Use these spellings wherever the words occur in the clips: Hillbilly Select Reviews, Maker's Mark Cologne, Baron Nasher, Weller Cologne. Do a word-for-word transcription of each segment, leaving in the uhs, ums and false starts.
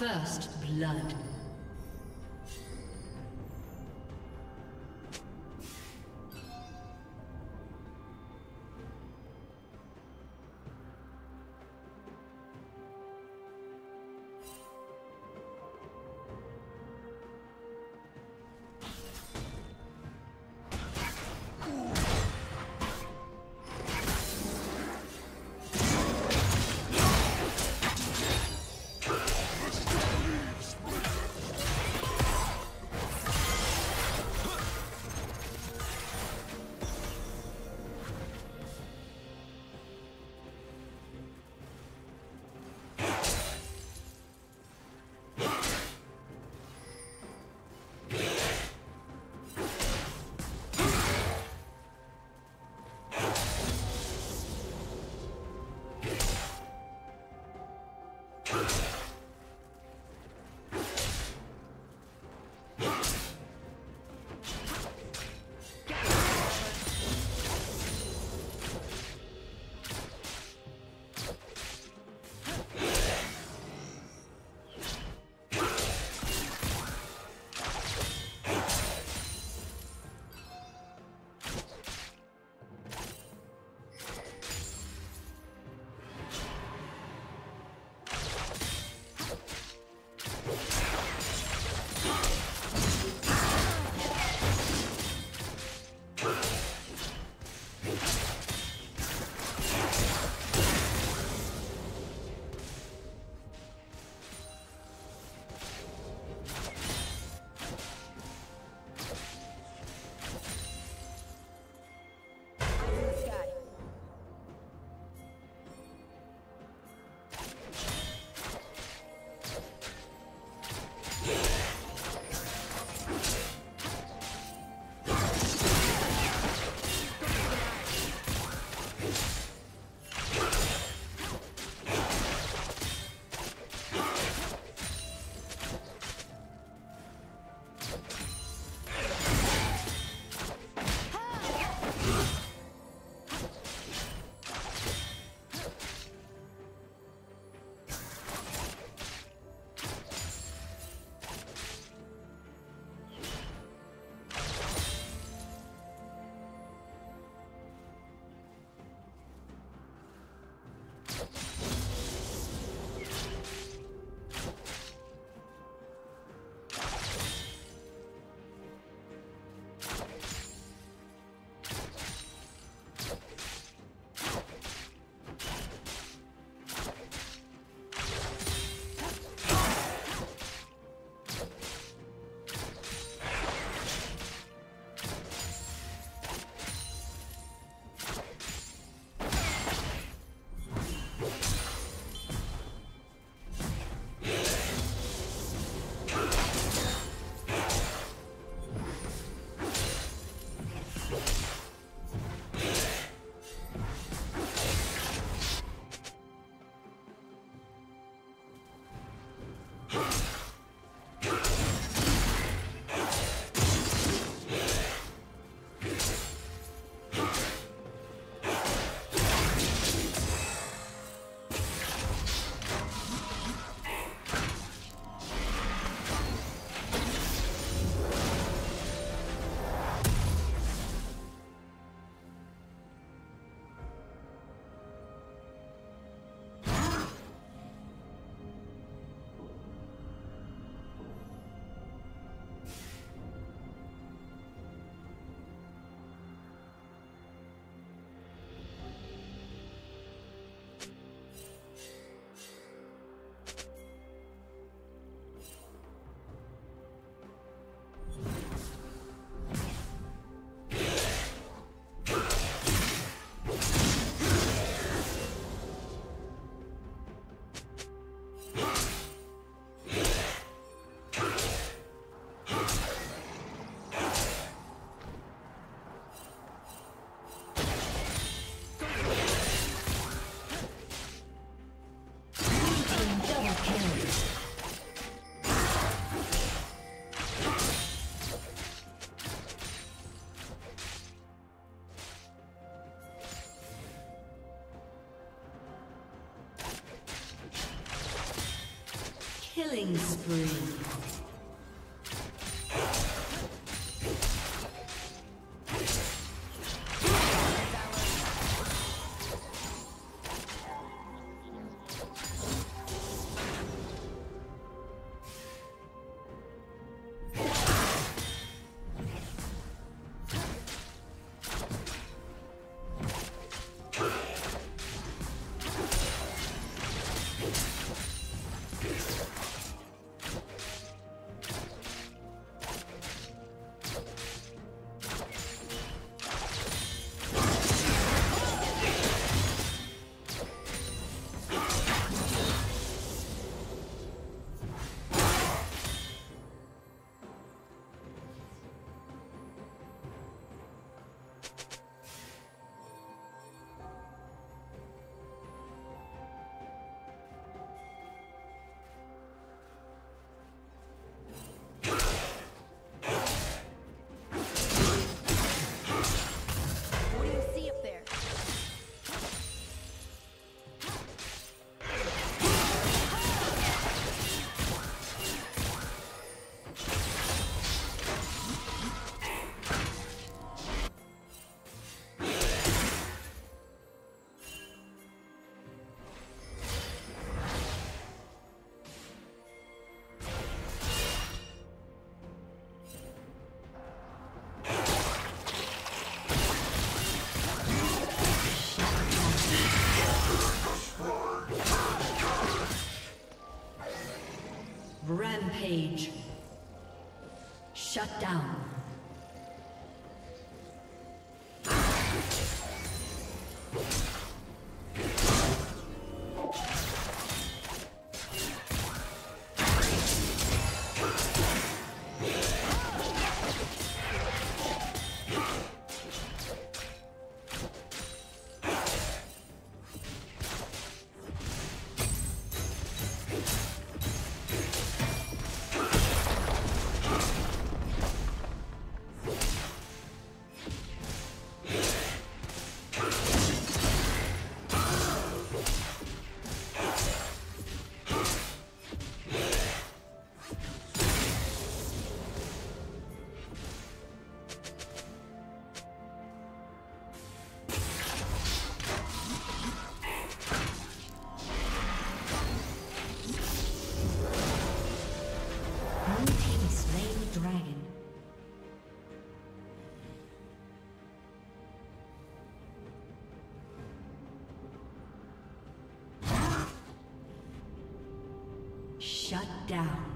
First blood. Split Killing spree. Rampage. Shut down. Shut down.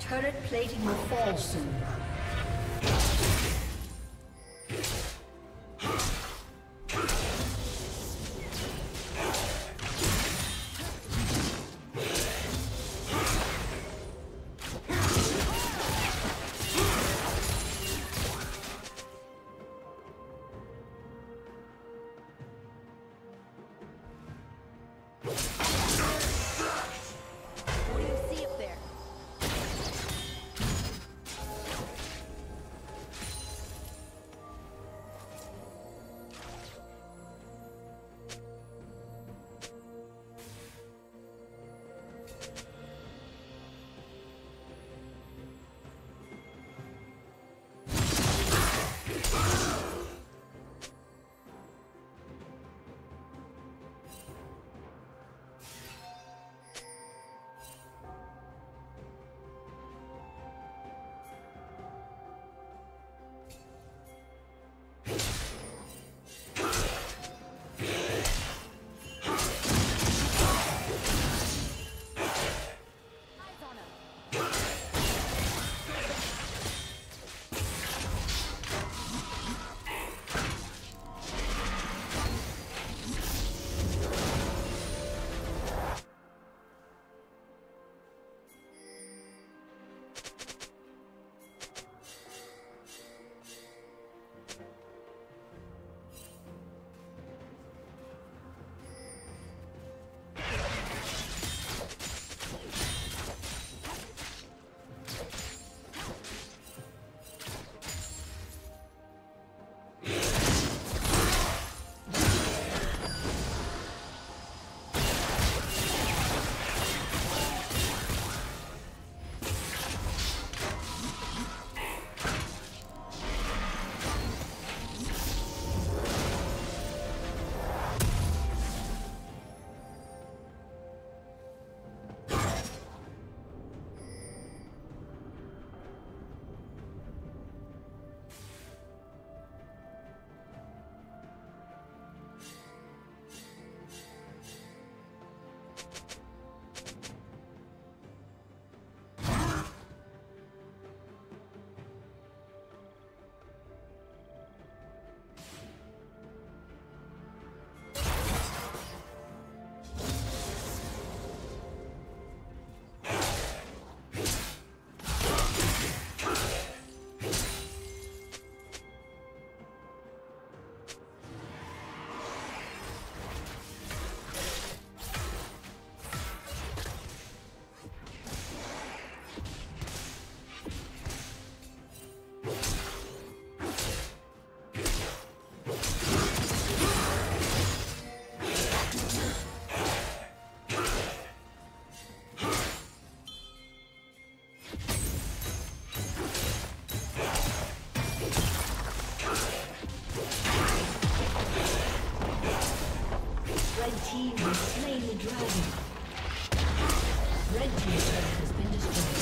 Turret plating will fall soon. Red team has slain the dragon. Red team has been destroyed.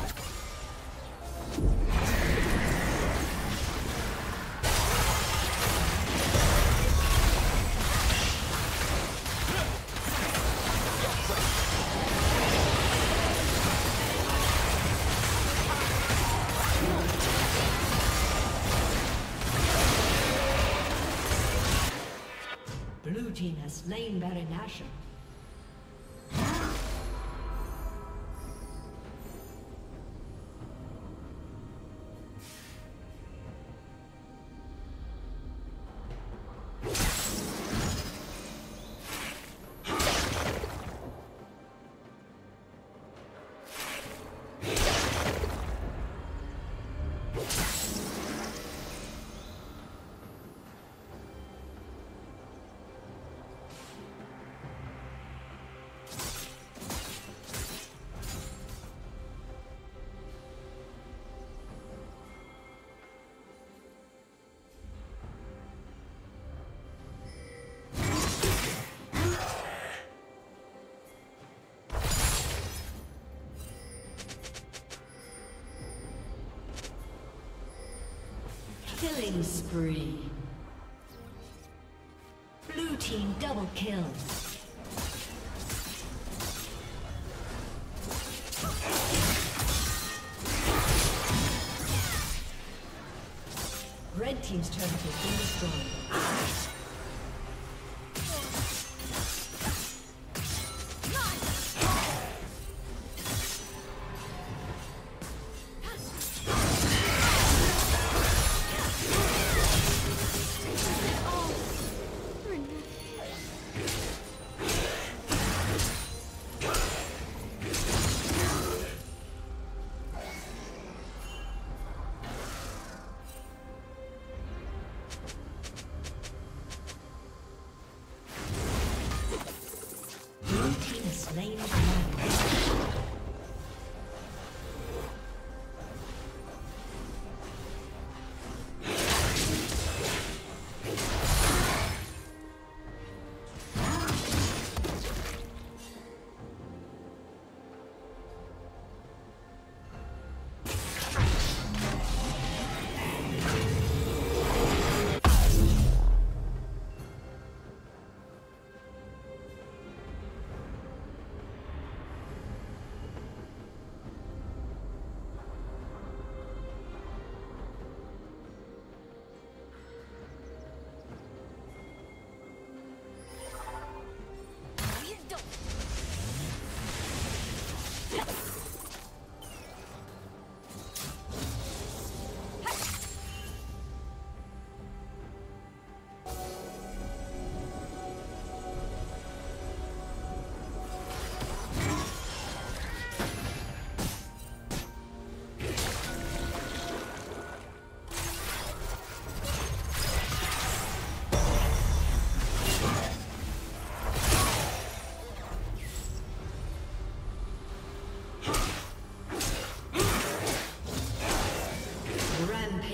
team's turret has been destroyed. Has slain Baron Nasher. Killing spree. Blue team double kill. Red team's turret has been destroyed.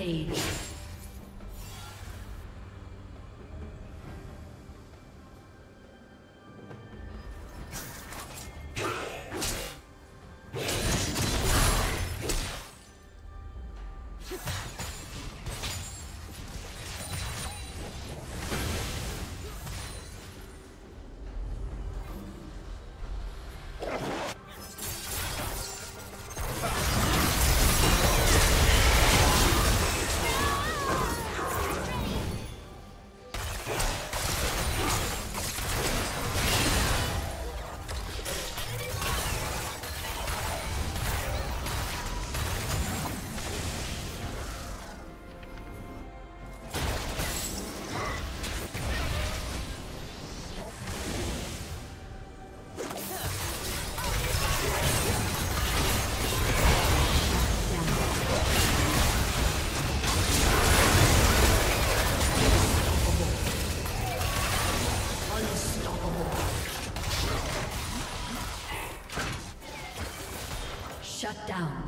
page. Shut down.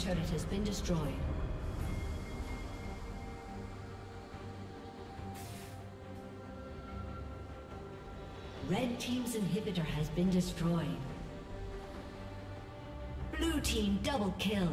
Turret has been destroyed. Red team's inhibitor has been destroyed. Blue team double kill.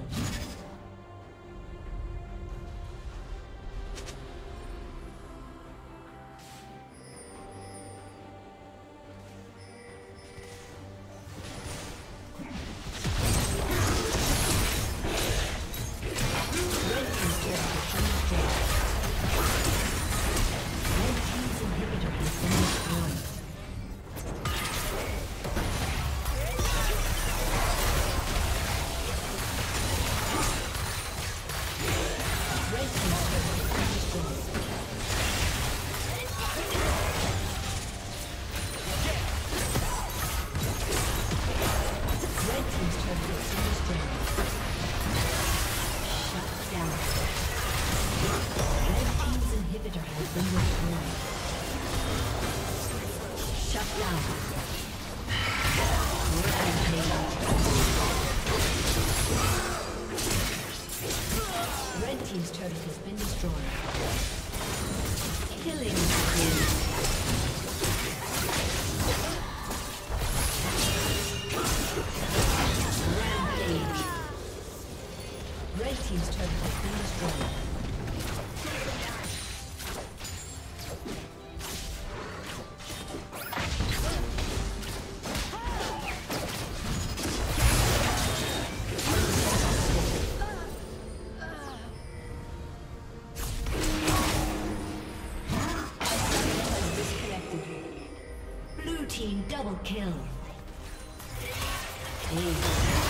destroyed. Killing spree. Team's turret has been destroyed. Blue team double kill. Eight.